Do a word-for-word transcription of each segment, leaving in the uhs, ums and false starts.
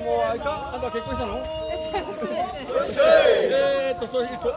もうあいた？あんた結婚したの？えっとそういう人。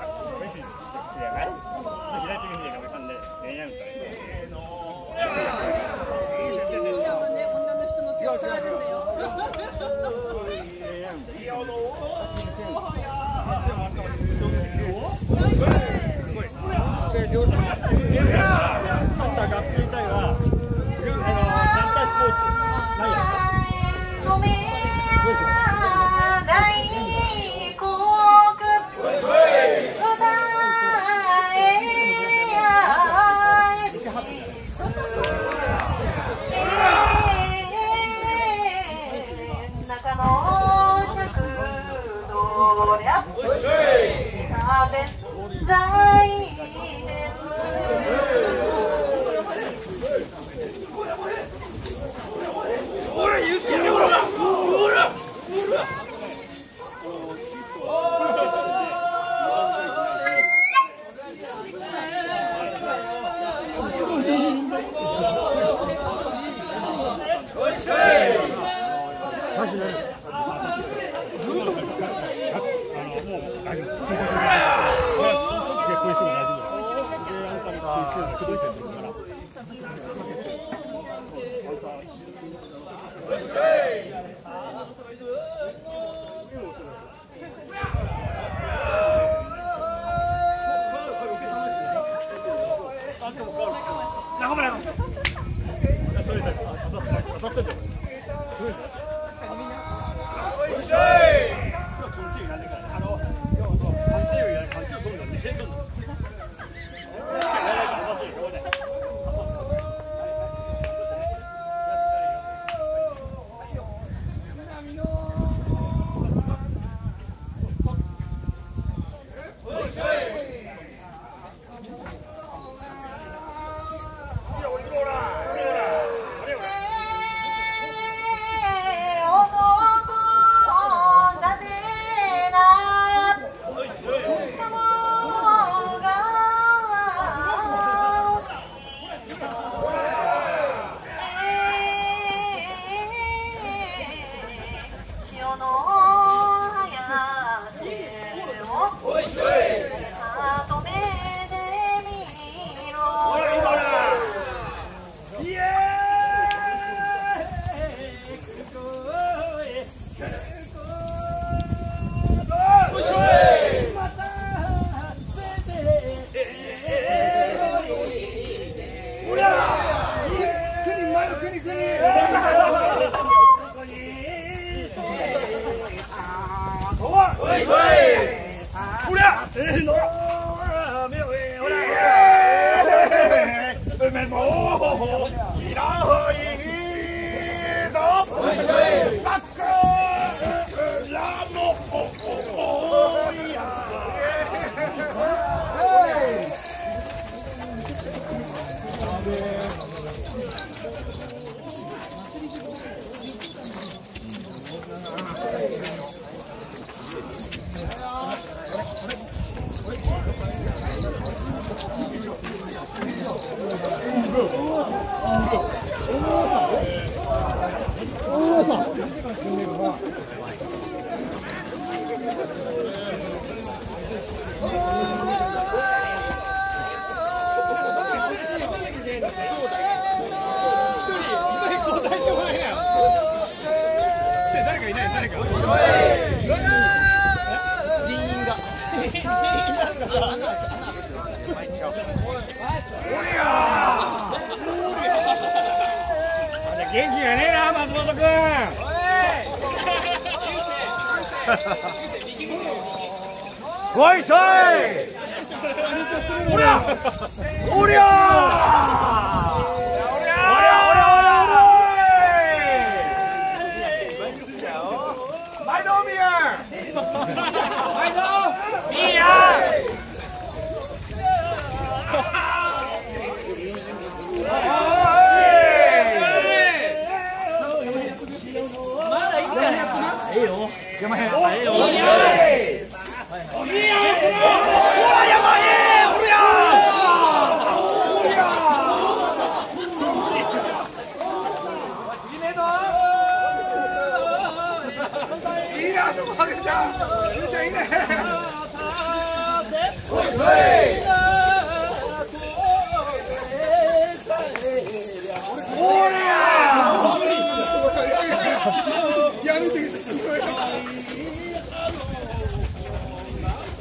약속하겠다. 인생이네. Oh, boy!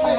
車乗っ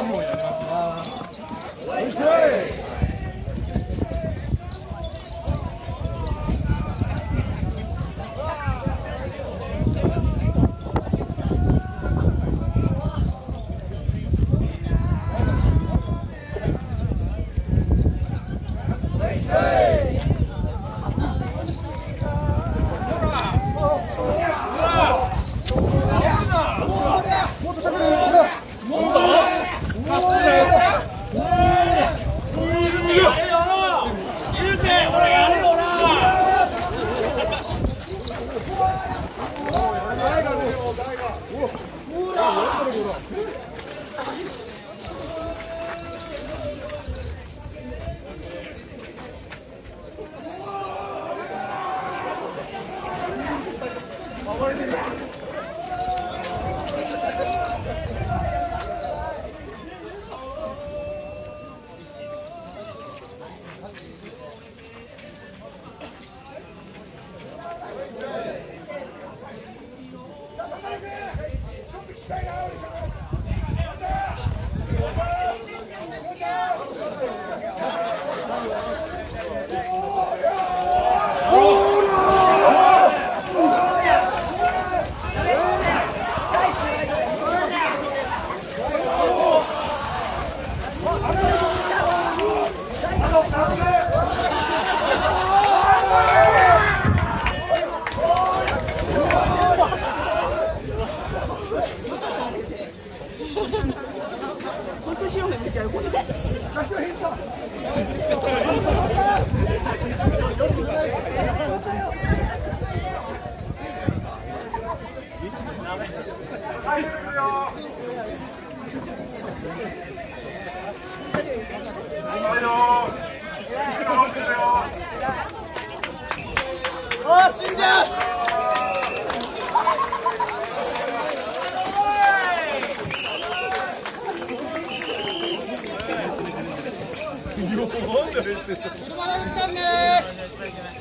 たんでー。